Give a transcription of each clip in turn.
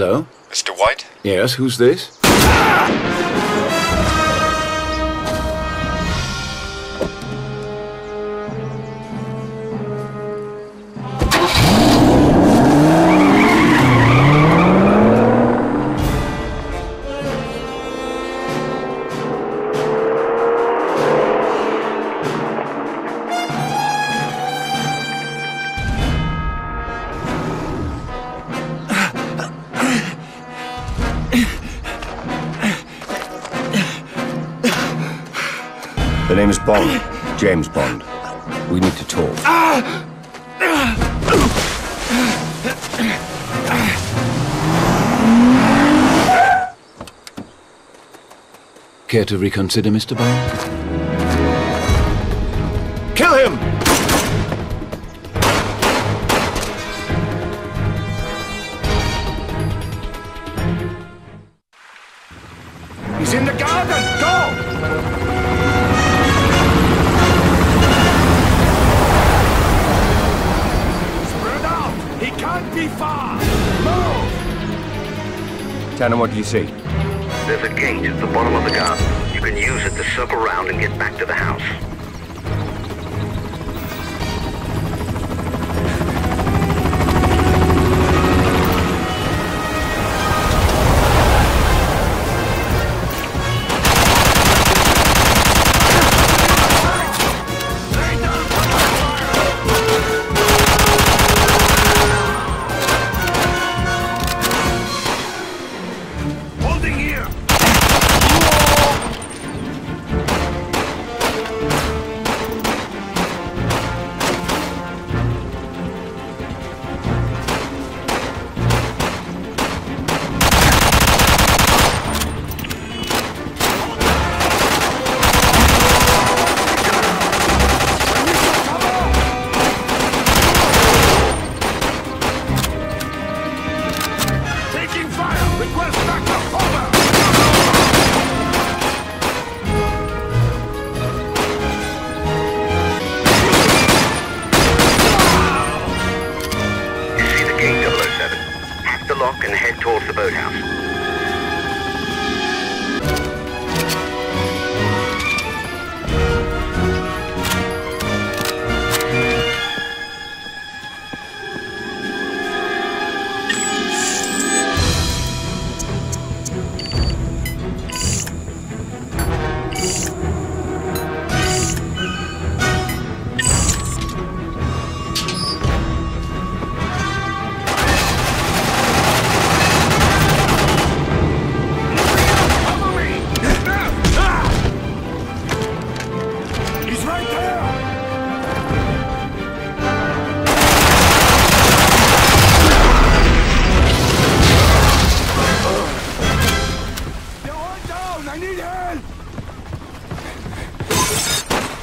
Hello? Mr. White? Yes, who's this? The name is Bond, James Bond. We need to talk. Care to reconsider, Mr. Bond? Kill him! He's in the garden! Go! Tanner, what do you see? There's a gate at the bottom of the garden. You can use it to circle round and get back to the house. And head towards the boathouse.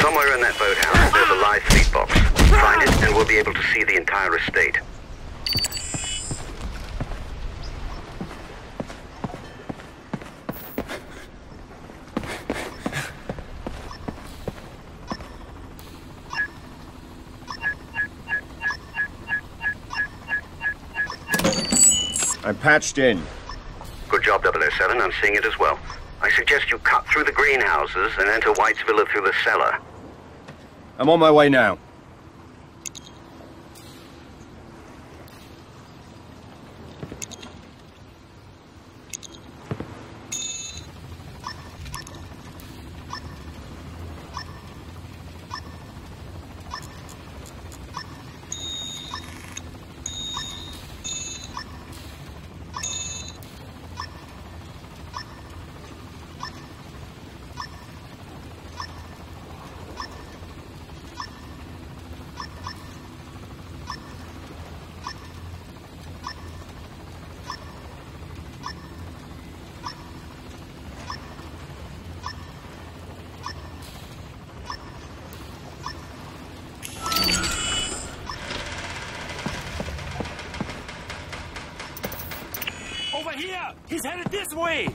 Somewhere in that boathouse, there's a live feed box. Find it and we'll be able to see the entire estate. I'm patched in. Good job, 007. I'm seeing it as well. I suggest you cut through the greenhouses and enter White's villa through the cellar. I'm on my way now. Here! He's headed this way!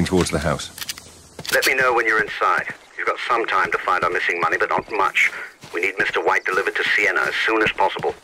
heading towards the house. Let me know when you're inside. You've got some time to find our missing money, but not much. We need Mr. White delivered to Siena as soon as possible.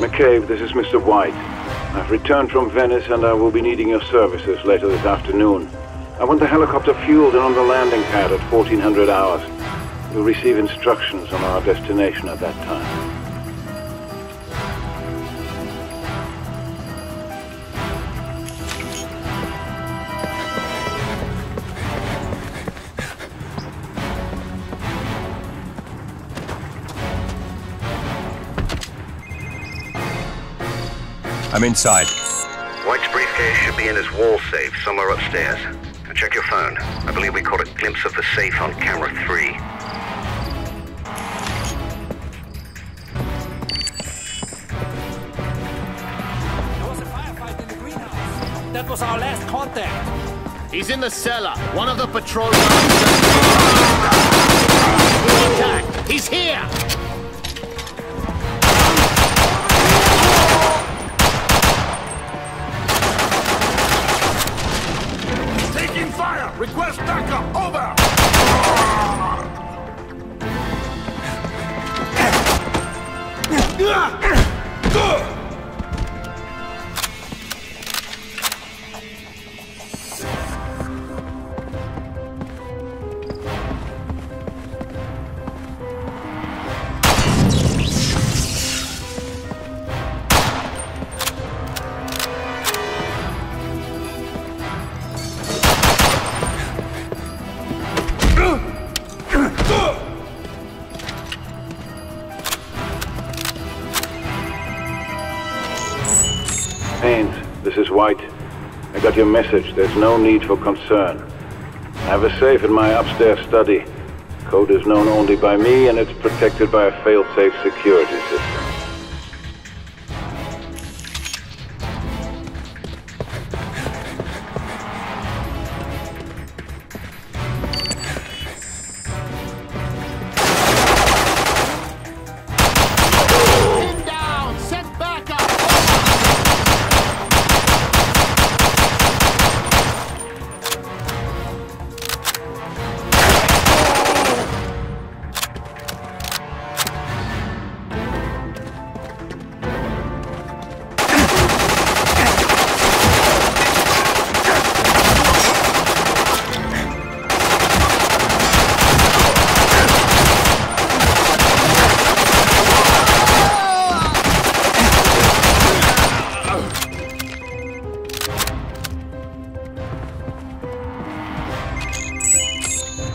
McCabe, this is Mr. White. I've returned from Venice and I will be needing your services later this afternoon. I want the helicopter fueled and on the landing pad at 1400 hours. You'll receive instructions on our destination at that time. I'm inside. White's briefcase should be in his wall safe somewhere upstairs. Check your phone. I believe we caught a glimpse of the safe on camera 3. There was a firefight in the greenhouse. That was our last contact. He's in the cellar. One of the patrol runs. Attack. He's here! Request backup, over! This is White. I got your message. There's no need for concern. I have a safe in my upstairs study. Code is known only by me, and it's protected by a fail-safe security system.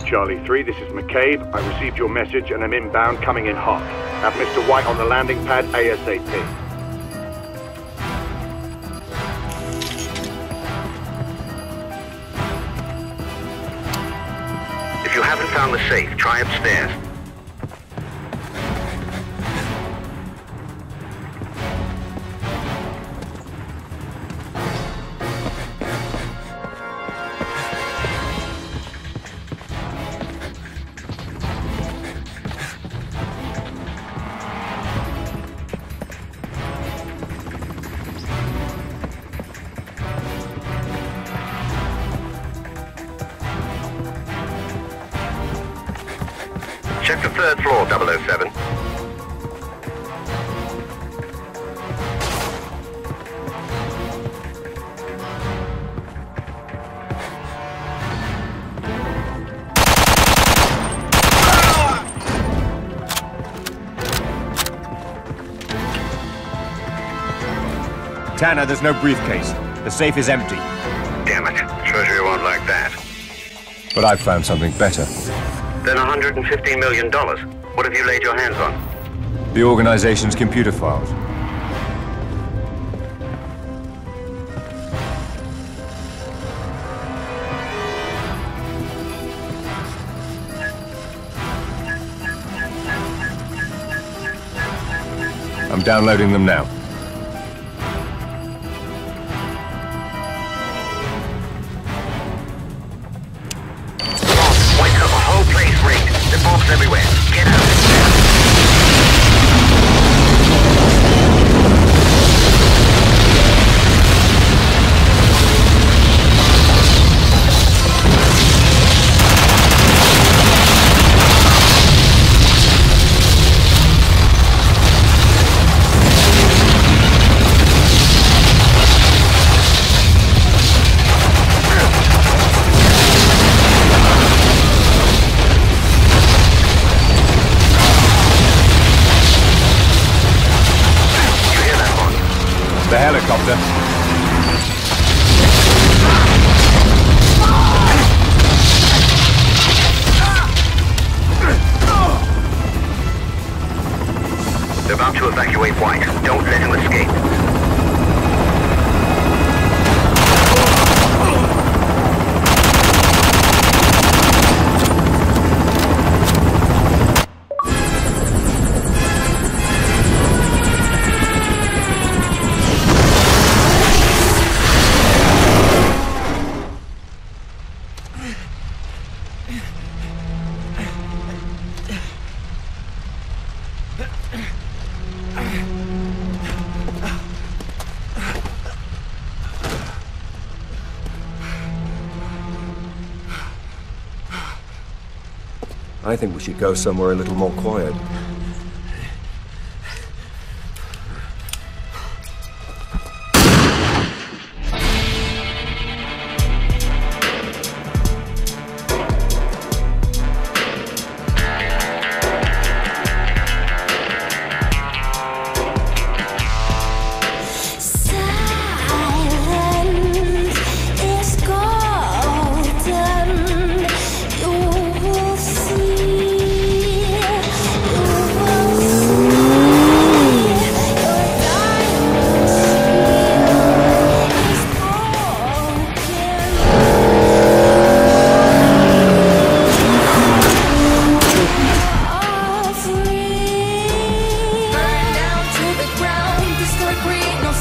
Charlie 3, this is McCabe. I received your message and am inbound, coming in hot. Have Mr. White on the landing pad ASAP. If you haven't found the safe, try upstairs. Check the third floor, 007. Tanner, there's no briefcase. The safe is empty. Damn it. Treasury won't like that. But I've found something better. Then $150 million. What have you laid your hands on? The organization's computer files. I'm downloading them now. I think we should go somewhere a little more quiet.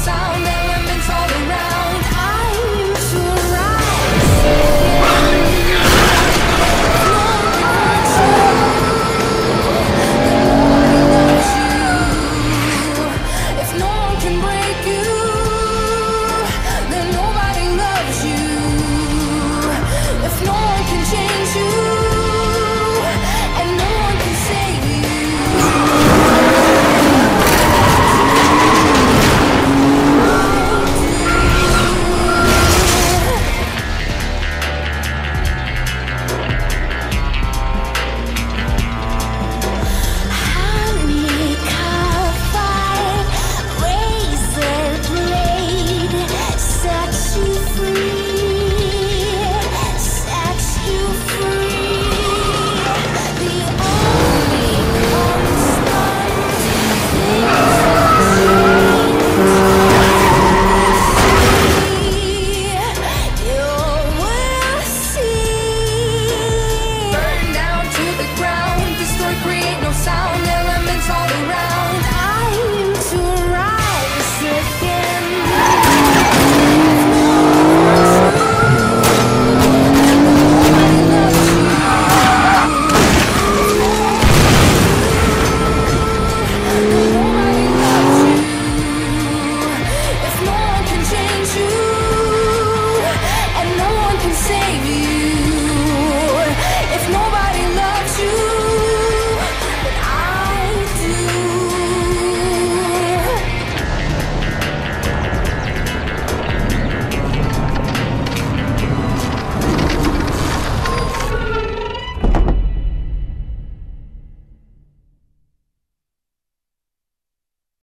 Sound